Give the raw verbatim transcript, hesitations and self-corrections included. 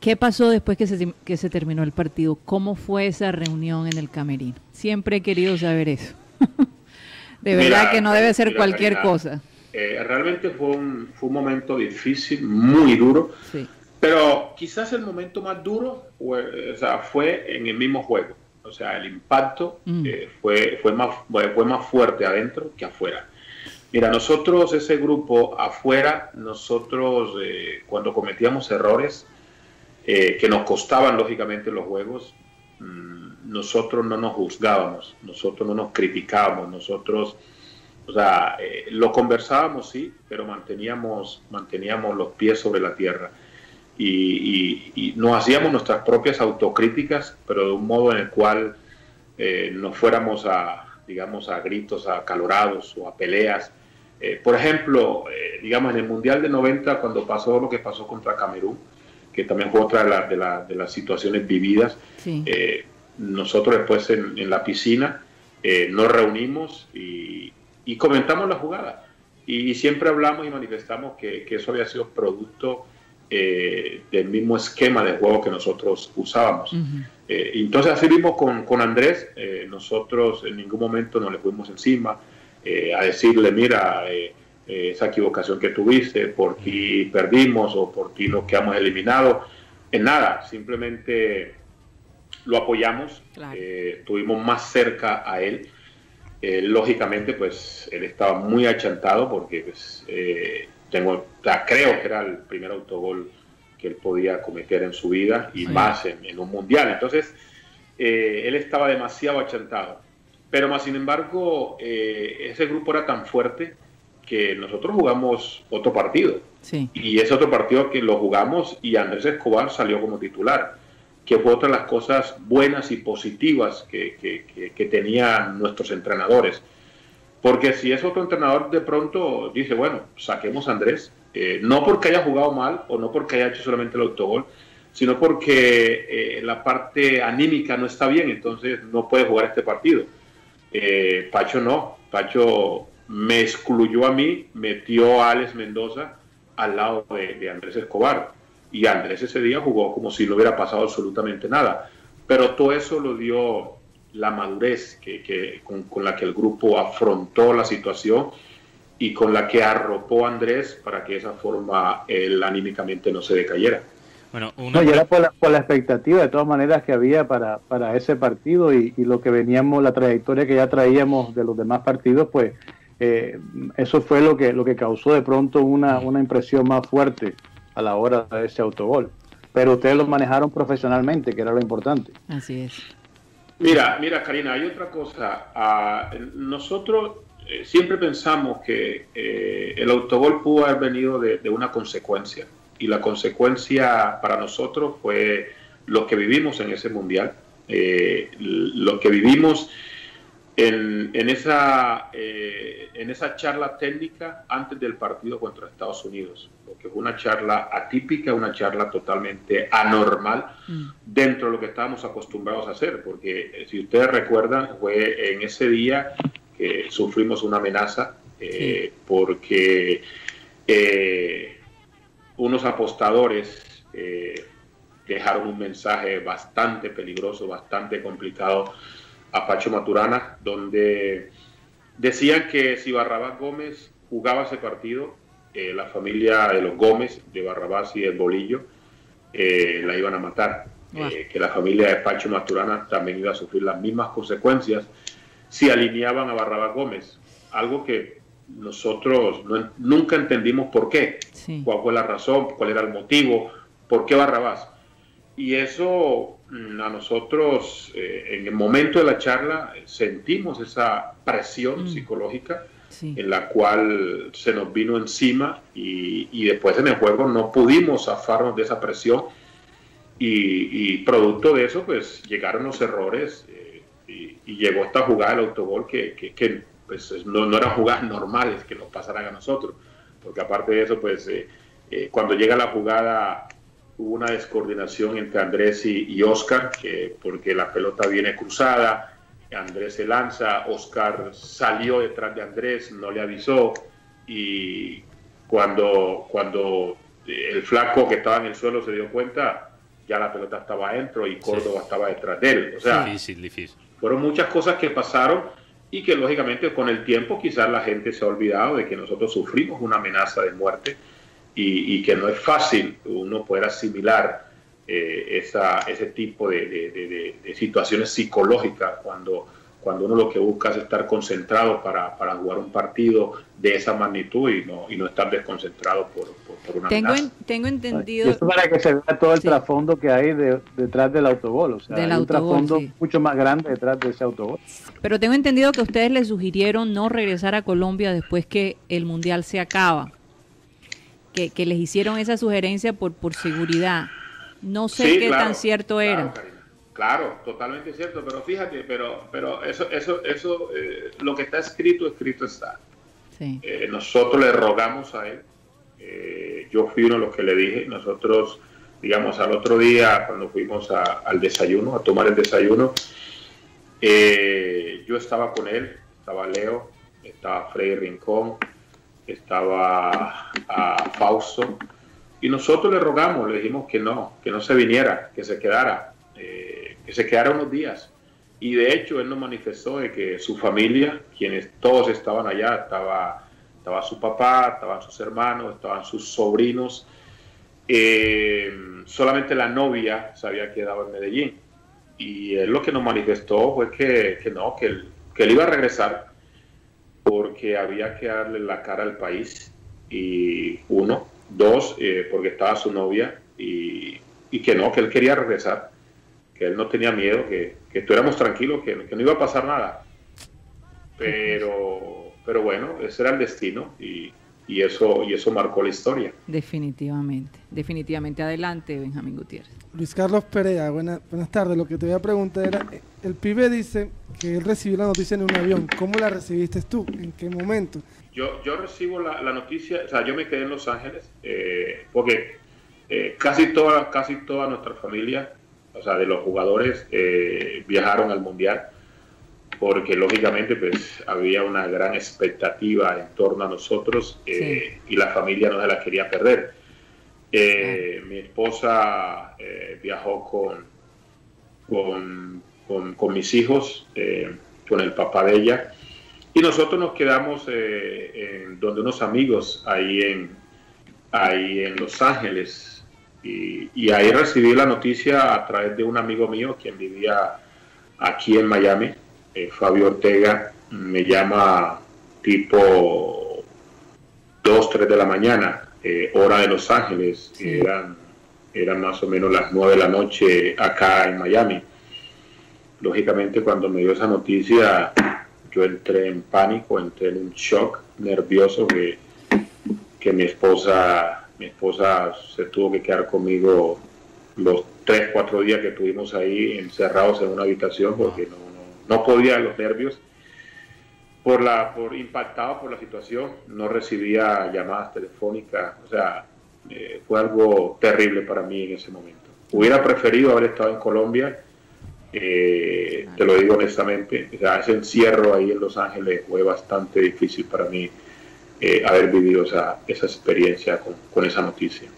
¿Qué pasó después que se, que se terminó el partido? ¿Cómo fue esa reunión en el camerino? Siempre he querido saber eso. De verdad mira, que no debe ser mira, cualquier mira, cosa. Eh, realmente fue un, fue un momento difícil, muy duro. Sí. Pero quizás el momento más duro fue, o sea, fue en el mismo juego. O sea, el impacto mm. eh, fue, fue, más, fue más fuerte adentro que afuera. Mira, nosotros, ese grupo afuera, nosotros eh, cuando cometíamos errores, Eh, que nos costaban lógicamente los juegos, mmm, nosotros no nos juzgábamos, nosotros no nos criticábamos, nosotros, o sea, eh, lo conversábamos sí, pero manteníamos, manteníamos los pies sobre la tierra y, y, y nos hacíamos nuestras propias autocríticas, pero de un modo en el cual eh, no fuéramos a, digamos, a gritos, a acalorados o a peleas. Eh, por ejemplo, eh, digamos, en el Mundial de noventa, cuando pasó lo que pasó contra Camerún, que también fue otra de, la, de, la, de las situaciones vividas. Sí. Eh, nosotros después en, en la piscina eh, nos reunimos y, y comentamos la jugada. Y siempre hablamos y manifestamos que, que eso había sido producto eh, del mismo esquema de juego que nosotros usábamos. Uh-huh. eh, entonces así vimos con, con Andrés. Eh, nosotros en ningún momento nos le fuimos encima eh, a decirle, mira... Eh, esa equivocación que tuviste, por ti perdimos o por ti nos quedamos eliminados, en nada, simplemente lo apoyamos, claro. eh, estuvimos más cerca a él, eh, lógicamente pues él estaba muy achantado porque pues, eh, tengo, o sea, creo que era el primer autogol que él podía cometer en su vida y sí. más en, en un mundial, entonces eh, él estaba demasiado achantado, pero más sin embargo eh, ese grupo era tan fuerte que nosotros jugamos otro partido. Sí. Y ese otro partido que lo jugamos y Andrés Escobar salió como titular, que fue otra de las cosas buenas y positivas que, que, que, que tenían nuestros entrenadores. Porque si es otro entrenador de pronto dice, bueno, saquemos a Andrés, eh, no porque haya jugado mal o no porque haya hecho solamente el autogol, sino porque eh, la parte anímica no está bien, entonces no puede jugar este partido. Eh, Pacho no, Pacho... me excluyó a mí, metió a Alex Mendoza al lado de, de Andrés Escobar. Y Andrés ese día jugó como si no hubiera pasado absolutamente nada. Pero todo eso lo dio la madurez que, que, con, con la que el grupo afrontó la situación y con la que arropó a Andrés para que de esa forma él anímicamente no se decayera. Bueno, una... no, y era por la, por la expectativa de todas maneras que había para, para ese partido y, y lo que veníamos, la trayectoria que ya traíamos de los demás partidos, pues... Eh, eso fue lo que lo que causó de pronto una, una impresión más fuerte a la hora de ese autogol. Pero ustedes lo manejaron profesionalmente, que era lo importante. Así es. Mira, mira Karina, hay otra cosa. Uh, nosotros eh, siempre pensamos que eh, el autogol pudo haber venido de, de una consecuencia. Y la consecuencia para nosotros fue lo que vivimos en ese mundial. Eh, lo que vivimos... En, en, esa, eh, en esa charla técnica antes del partido contra Estados Unidos, porque fue una charla atípica, una charla totalmente anormal mm. dentro de lo que estábamos acostumbrados a hacer, porque eh, si ustedes recuerdan, fue en ese día que sufrimos una amenaza eh, sí. porque eh, unos apostadores eh, dejaron un mensaje bastante peligroso, bastante complicado a Pacho Maturana, donde decían que si Barrabás Gómez jugaba ese partido, eh, la familia de los Gómez, de Barrabás y del Bolillo, eh, la iban a matar. Wow. Eh, que la familia de Pacho Maturana también iba a sufrir las mismas consecuencias si alineaban a Barrabás Gómez. Algo que nosotros no, nunca entendimos por qué. Sí. Cuál fue la razón, cuál era el motivo, por qué Barrabás. Y eso... a nosotros eh, en el momento de la charla sentimos esa presión mm. psicológica sí. en la cual se nos vino encima y, y después en el juego no pudimos zafarnos de esa presión y, y producto de eso pues llegaron los errores eh, y, y llegó esta jugada del autogol que, que, que pues, no, no eran jugadas normales que nos pasaran a nosotros porque aparte de eso pues eh, eh, cuando llega la jugada hubo una descoordinación entre Andrés y, y Oscar, que, porque la pelota viene cruzada, Andrés se lanza, Oscar salió detrás de Andrés, no le avisó, y cuando, cuando el flaco que estaba en el suelo se dio cuenta, ya la pelota estaba adentro y Córdoba sí. estaba detrás de él. O sea, difícil, difícil. Fueron muchas cosas que pasaron y que lógicamente con el tiempo quizás la gente se ha olvidado de que nosotros sufrimos una amenaza de muerte y, y que no es fácil uno poder asimilar eh, esa, ese tipo de, de, de, de situaciones psicológicas cuando, cuando uno lo que busca es estar concentrado para, para jugar un partido de esa magnitud y no, y no estar desconcentrado por, por, por una tengo amenaza. En, tengo entendido... Y eso para que se vea todo el sí. trasfondo que hay de, detrás del autogol, o sea, del hay autogol, un trasfondo sí. mucho más grande detrás de ese autogol. Pero tengo entendido que ustedes les sugirieron no regresar a Colombia después que el Mundial se acaba, que, que les hicieron esa sugerencia por, por seguridad. No sé sí, qué claro, tan cierto claro, era. Cariño. Claro, totalmente cierto, pero fíjate, pero pero eso eso eso eh, lo que está escrito, escrito está. Sí. Eh, nosotros le rogamos a él, eh, yo fui uno de los que le dije, nosotros, digamos, al otro día, cuando fuimos a, al desayuno, a tomar el desayuno, eh, yo estaba con él, estaba Leo, estaba Freddy Rincón, estaba a Fausto, y nosotros le rogamos, le dijimos que no, que no se viniera, que se quedara. Eh, que se quedara unos días y de hecho él nos manifestó de que su familia, quienes todos estaban allá, estaba, estaba su papá, estaban sus hermanos, estaban sus sobrinos, eh, solamente la novia se había quedado en Medellín y él lo que nos manifestó fue que, que no, que él, que él iba a regresar porque había que darle la cara al país y uno, dos, eh, porque estaba su novia y, y que no, que él quería regresar, que él no tenía miedo, que, que estuviéramos tranquilos, que, que no iba a pasar nada. Pero, pero bueno, ese era el destino y, y, eso, y eso marcó la historia. Definitivamente, definitivamente. Adelante, Benjamín Gutiérrez. Luis Carlos Perea, buena, buenas tardes. Lo que te voy a preguntar era, el pibe dice que él recibió la noticia en un avión. ¿Cómo la recibiste tú? ¿En qué momento? Yo, yo recibo la, la noticia, o sea, yo me quedé en Los Ángeles eh, porque eh, casi, toda, casi toda nuestra familia... O sea, de los jugadores eh, viajaron al Mundial porque lógicamente pues había una gran expectativa en torno a nosotros eh, sí. y la familia no se la quería perder. Eh, ah. Mi esposa eh, viajó con, con, con, con mis hijos, eh, con el papá de ella, y nosotros nos quedamos eh, en donde unos amigos ahí en, ahí en Los Ángeles. Y, y ahí recibí la noticia a través de un amigo mío quien vivía aquí en Miami, eh, Fabio Ortega, me llama tipo dos, tres de la mañana, eh, hora de Los Ángeles, sí. eran, eran más o menos las nueve de la noche acá en Miami. Lógicamente cuando me dio esa noticia yo entré en pánico, entré en un shock nervioso que, que mi esposa... Mi esposa se tuvo que quedar conmigo los tres, cuatro días que estuvimos ahí encerrados en una habitación porque no, no, no podía los nervios. Por la, por, impactado por la situación, no recibía llamadas telefónicas. O sea, eh, fue algo terrible para mí en ese momento. Hubiera preferido haber estado en Colombia, eh, te lo digo honestamente. O sea, ese encierro ahí en Los Ángeles fue bastante difícil para mí. Eh, haber vivido esa, esa experiencia con, con esa noticia.